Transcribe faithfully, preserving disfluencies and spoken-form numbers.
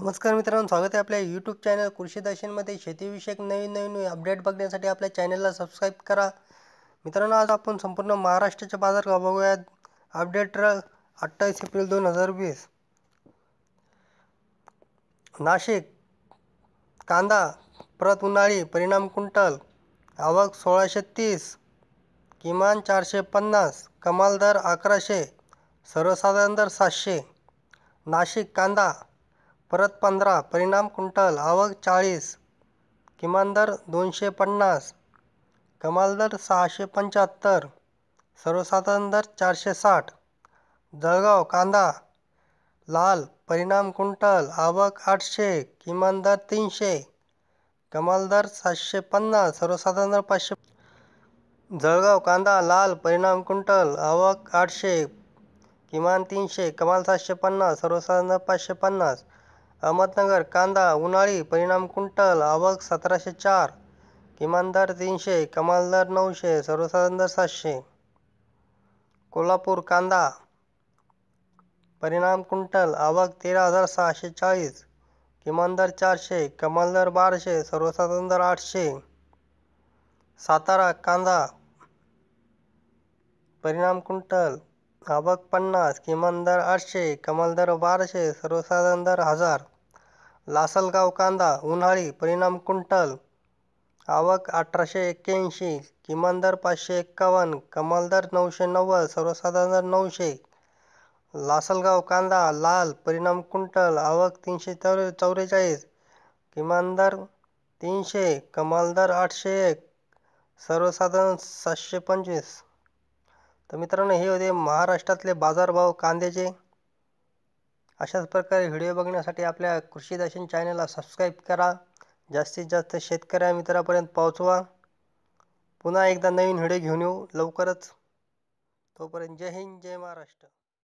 नमस्कार मित्रांनो, स्वागत आहे आपल्या यूट्यूब चॅनल कृषि दर्शनमध्ये। शेतीविषयक नवीन नवीन अपडेट बघण्यासाठी आपल्या चॅनलला सबस्क्राइब करा। मित्रांनो, आज आपण संपूर्ण महाराष्ट्राच्या बाजारभाव बघूया। अपडेट अठ्ठावीस एप्रिल दोन हजार वीस। नाशिक कांदा प्रत उन्हाळी परिणाम क्विंटल आवक सोळाशे तीस, किमान चारशे पन्नास, कमाल दर अकराशे, सर्वसाधारण दर सातशे। नाशिक कांदा परत पंधरा परिणाम क्विंटल आवक चाळीस, किमान दर दोनशे पन्नास, कमाल दर सहाशे पंच्याहत्तर, सर्वसाधारण दर चारशे साठ। जलगाँव कांदा लाल परिणाम क्विंटल आवक आठशे, किमान दर तीनशे, कमाल दर सातशे पन्नास, सर्वसाधारण दर पाचशे। जलगाँव कांदा लाल परिणाम क्विंटल आवक आठशे, किमान तीनशे, कमाल सातशे पन्नास, सर्वसाधारण दर पाचशे पन्नास। अहमदनगर कांदा उन्हाळी परिणाम क्विंटल आवक सतराशे चार, किमान दर तीनशे, कमाल दर नऊशे, सर्वसाधारण दर सातशे। कोलहापुर कांदा परिणाम क्विंटल आवक तेरा हजार सहाशे चाळीस, किमान दर चारशे, कमाल दर बाराशे, सर्वसाधारण दर आठशे। सतारा कांदा परिणाम क्विंटल आवक पन्नास, किमान दर आठशे, कमाल दर बाराशे, सर्वसाधारण दर हजार। लासलगाव कांदा उन्हाळी परिणाम क्विंटल आवक अठराशे एक्क्याऐंशी, किमान दर पाचशे एक्कावन्न, कमाल दर नऊशे नव्वद, सर्वसाधारण दर नऊशे। लासलगाव कांदा लाल परिणाम क्विंटल आवक तीनशे चौवेचाळीस, किमान दर तीनशे, कमाल दर आठशे एक, सर्वसाधारण सातशे पंचवीस। तर मित्रांनो, हे होते महाराष्ट्रातले बाजारभाव कांद्याचे। अशाच प्रकारे व्हिडिओ बघण्यासाठी आपल्या कृषि दर्शन चॅनलला सबस्क्राइब करा, जास्तीत जास्त शेतकऱ्या मित्रांपर्यंत पोहोचवा। पुन्हा एकदा नवीन व्हिडिओ घेऊन येऊ लवकरच। तोपर्यंत जय हिंद, जय महाराष्ट्र।